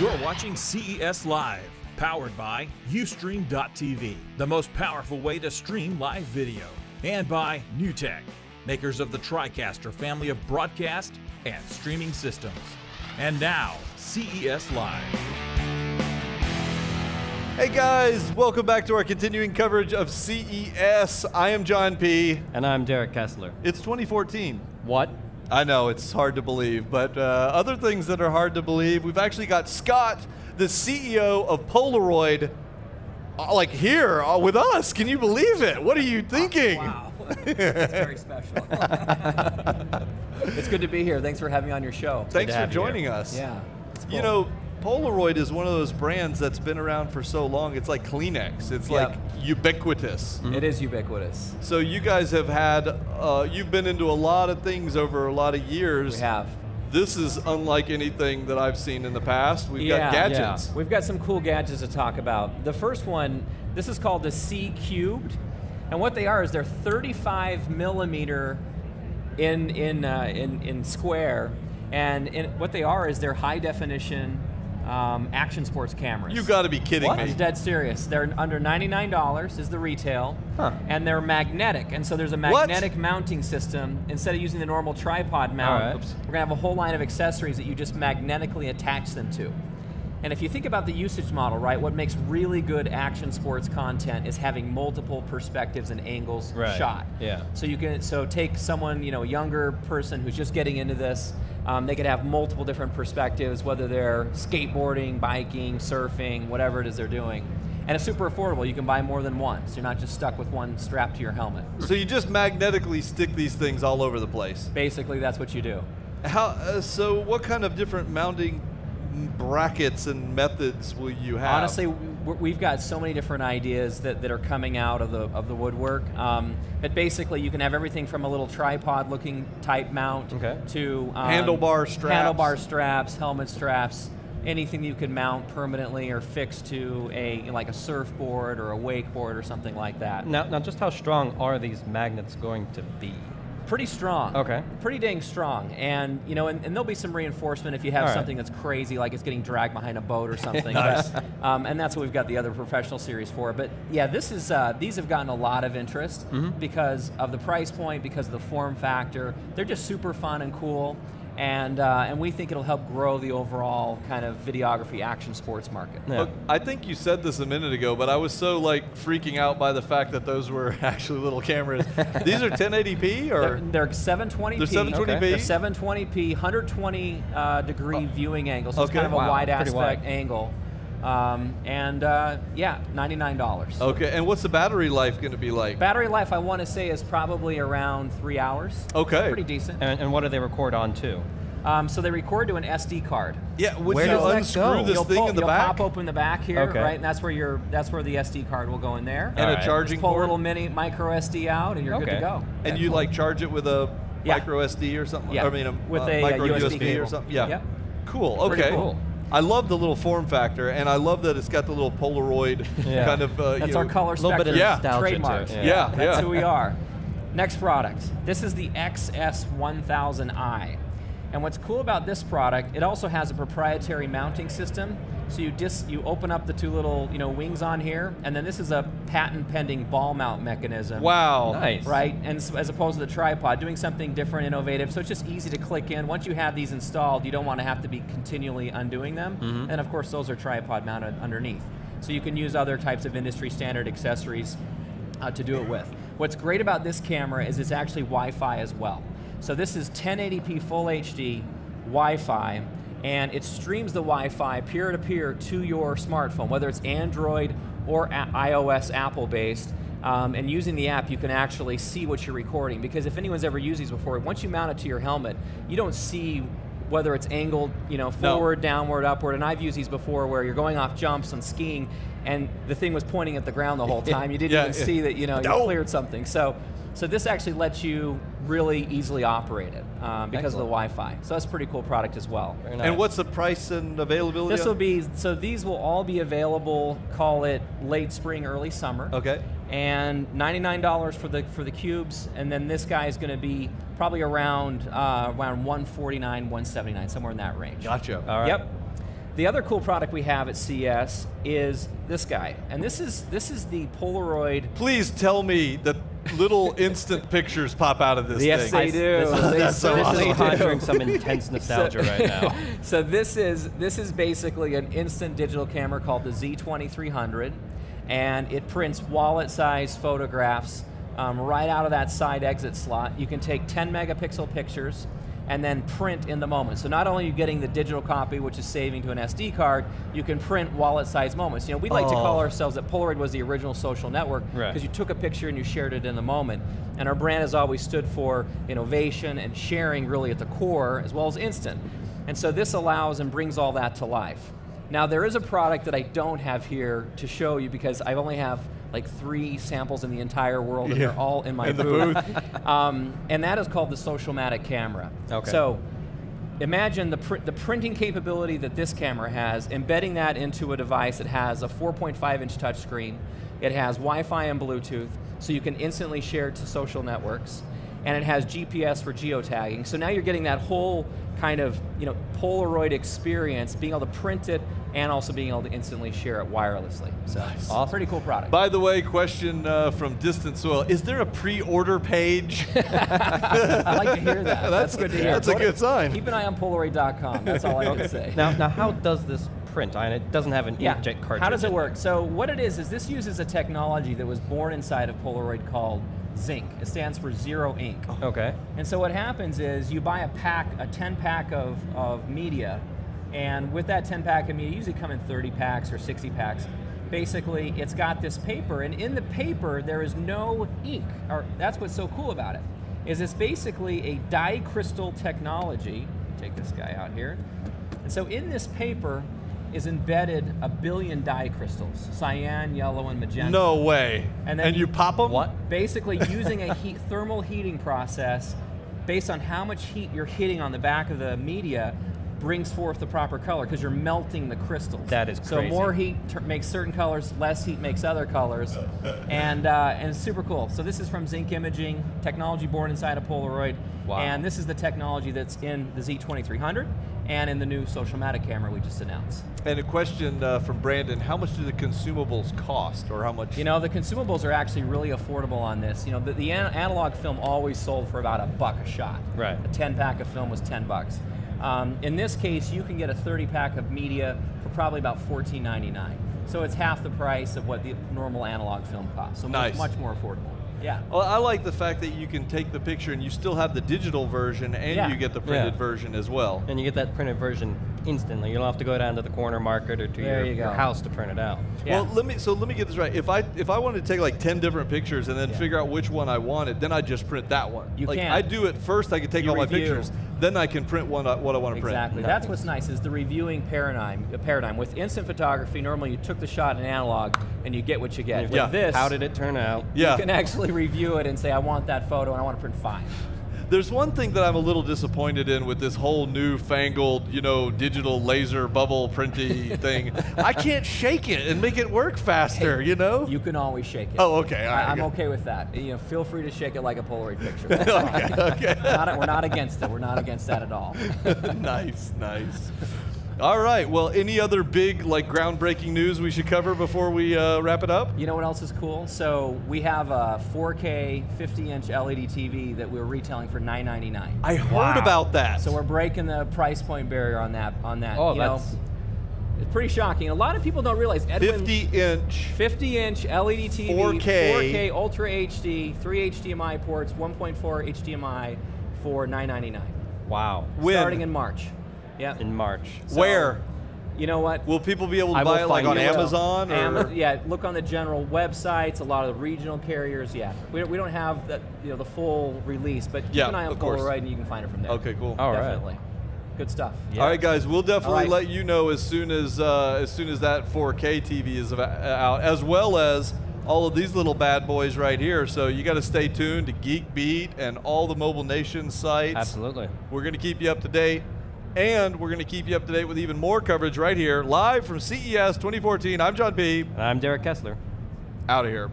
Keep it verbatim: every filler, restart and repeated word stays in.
You're watching C E S Live, powered by Ustream dot T V, the most powerful way to stream live video, and by NewTek, makers of the TriCaster family of broadcast and streaming systems. And now, C E S Live. Hey guys, welcome back to our continuing coverage of C E S. I am John P. And I'm Derek Kessler. It's twenty fourteen. What? I know, it's hard to believe, but uh, other things that are hard to believe, we've actually got Scott, the C E O of Polaroid, uh, like here uh, with us. Can you believe it? What are you thinking? Oh, wow, it's very special. It's good to be here. Thanks for having me on your show. It's Thanks for joining here. us. Yeah, it's cool. You know, Polaroid is one of those brands that's been around for so long. It's like Kleenex. It's yep. like ubiquitous. Mm-hmm. It is ubiquitous. So you guys have had, uh, you've been into a lot of things over a lot of years. We have. This is unlike anything that I've seen in the past. We've yeah, got gadgets. Yeah. We've got some cool gadgets to talk about. The first one, this is called the C-Cubed. And what they are is they're thirty-five millimeter in, in, uh, in, in square. And in, what they are is they're high definition Um, action sports cameras. You gotta be kidding what? me. I'm dead serious. They're under ninety-nine dollars is the retail, huh. and they're magnetic. And so there's a magnetic what? mounting system. Instead of using the normal tripod mount, right. we're gonna have a whole line of accessories that you just magnetically attach them to. And if you think about the usage model, right, what makes really good action sports content is having multiple perspectives and angles right. shot. Yeah. So you can, so take someone, you know, a younger person who's just getting into this, um, they could have multiple different perspectives, whether they're skateboarding, biking, surfing, whatever it is they're doing. And it's super affordable. You can buy more than one, so you're not just stuck with one strapped to your helmet. So you just magnetically stick these things all over the place. Basically, that's what you do. How, uh, so what kind of different mounting brackets and methods will you have? Honestly, we've got so many different ideas that, that are coming out of the of the woodwork. Um, but basically, you can have everything from a little tripod-looking type mount okay. to um, handlebar straps, handlebar straps, helmet straps, anything that you can mount permanently or fix to a like a surfboard or a wakeboard or something like that. Now, now, just how strong are these magnets going to be? Pretty strong. Okay. Pretty dang strong. And you know, and, and there'll be some reinforcement if you have All something right. that's crazy, like it's getting dragged behind a boat or something. Nice. But, um, and that's what we've got the other professional series for. But yeah, this is uh, these have gotten a lot of interest mm-hmm. because of the price point, because of the form factor. They're just super fun and cool. And, uh, and we think it'll help grow the overall kind of videography action sports market. Yeah. Look, I think you said this a minute ago, but I was so like freaking out by the fact that those were actually little cameras. These are ten eighty p or? They're, they're seven twenty p. They're seven twenty p? Okay. They're seven twenty p, one hundred twenty uh, degree oh. viewing angle, so okay. it's kind of wow. a wide Pretty aspect wide. angle. Um, and uh, yeah, ninety-nine dollars. Okay, and what's the battery life going to be like? Battery life, I want to say, is probably around three hours. Okay. So pretty decent. And, and what do they record on to? Um, so they record to an S D card. Yeah, where so does unscrew go? this you'll thing pull, in the you'll back? You'll pop open the back here, okay. right? And that's where your that's where the S D card will go in there. And All a right. charging Just pull port? a little mini micro S D out, and you're okay. good to go. And that's you cool. like charge it with a yeah. micro S D or something? Yeah. I mean, a, with uh, a micro a U S B, U S B cable. or something. Yeah. yeah. Cool. Okay. Pretty cool. I love the little form factor, and I love that it's got the little Polaroid yeah. kind of uh, that's you our know, color spectrum. Little bit of yeah. trademark. Yeah. yeah, that's yeah. who we are. Next product. This is the X S one thousand i, and what's cool about this product? It also has a proprietary mounting system. So you dis you open up the two little you know wings on here, and then this is a patent-pending ball mount mechanism. Wow, nice, right? And so, as opposed to the tripod, doing something different, innovative. So it's just easy to click in. Once you have these installed, you don't want to have to be continually undoing them. Mm-hmm. And of course, those are tripod mounted underneath. So you can use other types of industry standard accessories uh, to do it with. What's great about this camera is it's actually Wi-Fi as well. So this is ten eighty p full H D Wi-Fi. And it streams the Wi-Fi peer-to-peer to your smartphone, whether it's Android or iOS, Apple-based. Um, and using the app, you can actually see what you're recording. Because if anyone's ever used these before, once you mount it to your helmet, you don't see whether it's angled, you know, forward, no. downward, upward. And I've used these before where you're going off jumps and skiing, and the thing was pointing at the ground the whole time. You didn't yeah, even yeah. see that, you know, no. you cleared something. So. So this actually lets you really easily operate it um, because Excellent. of the Wi-Fi. So that's a pretty cool product as well. Nice. And what's the price and availability? This will be, so these will all be available, call it late spring, early summer. Okay. And ninety-nine dollars for the for the cubes, and then this guy is going to be probably around uh, around one forty-nine, one seventy-nine, somewhere in that range. Gotcha. All right. Yep. The other cool product we have at C E S is this guy, and this is this is the Polaroid. Please tell me that little instant pictures pop out of this yes, thing. Yes, they do. This, this, That's so this awesome. Is conjuring some intense nostalgia so, right now. So this is this is basically an instant digital camera called the Z twenty-three hundred, and it prints wallet-sized photographs um, right out of that side exit slot. You can take ten megapixel pictures and then print in the moment. So not only are you getting the digital copy, which is saving to an S D card, you can print wallet-sized moments. You know, we like oh. to call ourselves that Polaroid was the original social network, because right. you took a picture and you shared it in the moment. And our brand has always stood for innovation and sharing really at the core, as well as instant. And so this allows and brings all that to life. Now there is a product that I don't have here to show you, because I only have like three samples in the entire world, and yeah. they're all in my in booth. The booth. um, and that is called the Socialmatic camera. Okay. So imagine the, pr the printing capability that this camera has, embedding that into a device that has a four point five inch touchscreen, it has Wi-Fi and Bluetooth, so you can instantly share to social networks, and it has G P S for geotagging. So now you're getting that whole kind of you know, Polaroid experience, being able to print it and also being able to instantly share it wirelessly. So nice. Awesome. Pretty cool product. By the way, question uh, from Distant Soil, is there a pre-order page? I like to hear that. That's, that's good to hear. That's a Polaroid, good sign. Keep an eye on Polaroid dot com, that's all I have to say. Now, now how does this print? I mean, it doesn't have an yeah. inkjet cartridge. How does it work? So what it is, is this uses a technology that was born inside of Polaroid called Zinc. It stands for zero ink. Okay. And so what happens is you buy a pack, a ten pack of, of media, and with that ten pack of media, usually come in thirty packs or sixty packs. Basically, it's got this paper, and in the paper, there is no ink. Or that's what's so cool about it, is it's basically a dicrystal technology. Take this guy out here. And so in this paper is embedded a billion dye crystals, cyan, yellow, and magenta. No way. And, then and you pop them? What? Basically using a heat, thermal heating process based on how much heat you're hitting on the back of the media brings forth the proper color, because you're melting the crystals. That is crazy. So more heat makes certain colors, less heat makes other colors, and, uh, and it's super cool. So this is from Zinc Imaging, technology born inside of Polaroid, wow. and this is the technology that's in the Z twenty-three hundred and in the new Socialmatic camera we just announced. And a question uh, from Brandon, how much do the consumables cost, or how much? You know, the consumables are actually really affordable on this. You know, the, the an analog film always sold for about a buck a shot. Right. A ten pack of film was ten bucks. Um, in this case, you can get a thirty pack of media for probably about fourteen ninety-nine. So it's half the price of what the normal analog film costs. So nice. much, much more affordable. Yeah. Well, I like the fact that you can take the picture and you still have the digital version, and yeah. you get the printed yeah. version as well. And you get that printed version instantly. You don't have to go down to the corner market or to your, you your house to print it out. Yeah. Well, let me. So let me get this right. If I if I wanted to take like ten different pictures and then yeah. figure out which one I wanted, then I just print that one. You like, can. I do it first. I can take you all review. my pictures. Then I can print one, what I want to exactly. print. Exactly. That's what's nice, is the reviewing paradigm. The paradigm with instant photography, normally you took the shot in analog and you get what you get. With yeah. this, how did it turn out? Yeah. You can actually review it and say, I want that photo and I want to print five. There's one thing that I'm a little disappointed in with this whole newfangled, you know, digital laser bubble printy thing. I can't shake it and make it work faster, hey, you know? You can always shake it. Oh, okay. All right, I, I'm okay. okay with that. You know, feel free to shake it like a Polaroid picture. okay, okay. We're not, we're not against it. We're not against that at all. Nice, nice. All right, well, any other big, like, groundbreaking news we should cover before we uh, wrap it up? You know what else is cool? So we have a four K fifty inch L E D T V that we're retailing for nine ninety-nine. I heard wow. about that. So we're breaking the price point barrier on that. On that. Oh, you that's... know, it's pretty shocking. A lot of people don't realize, Edwin, fifty inch L E D T V, four K, four K Ultra H D, three H D M I ports, one point four H D M I for nine ninety-nine. Wow. When? Starting in March. Yeah, in March. So, where? You know what? Will people be able to I buy it like on Amazon? Or? Am yeah, look on the general websites. A lot of the regional carriers. Yeah, we don't, we don't have that, you know, the full release, but keep yeah, an eye on Polaroid and you can find it from there. Okay, cool. All definitely. Right. Good stuff. Yeah. All right, guys, we'll definitely right. let you know as soon as uh, as soon as that four K T V is out, as well as all of these little bad boys right here. So you got to stay tuned to GeekBeat and all the Mobile Nation sites. Absolutely. We're going to keep you up to date. And we're going to keep you up to date with even more coverage right here, live from C E S twenty fourteen. I'm John P. And I'm Derek Kessler. Out of here.